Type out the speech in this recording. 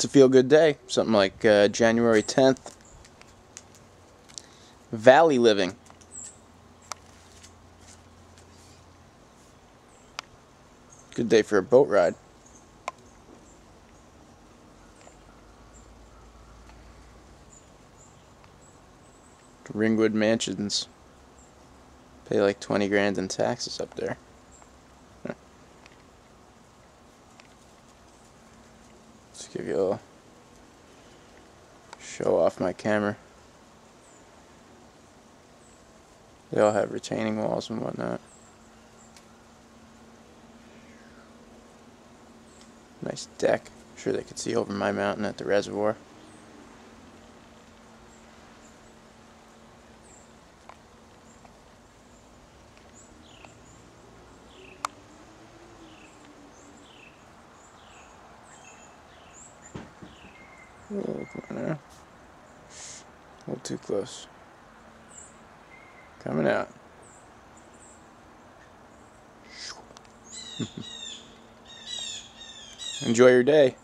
It's a feel-good day. Something like January 10th. Valley living. Good day for a boat ride. Ringwood mansions. Pay like 20 grand in taxes up there. Huh. Let's give you a little show off my camera. They all have retaining walls and whatnot. Nice deck. I'm sure they could see over my mountain at the reservoir. Oh, come on now. A little too close. Coming out. Enjoy your day.